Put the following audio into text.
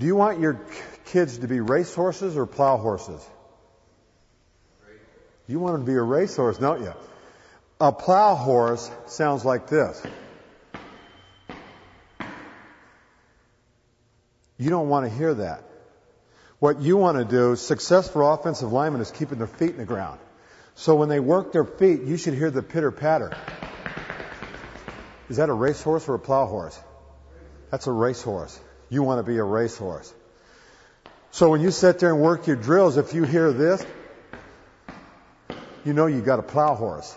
Do you want your kids to be racehorses or plow horses? You want them to be a racehorse, don't you? A plow horse sounds like this. You don't want to hear that. What you want to do, successful offensive linemen, is keeping their feet in the ground. So when they work their feet, you should hear the pitter-patter. Is that a racehorse or a plow horse? That's a racehorse. You want to be a racehorse. So when you sit there and work your drills, if you hear this, you know you've got a plow horse.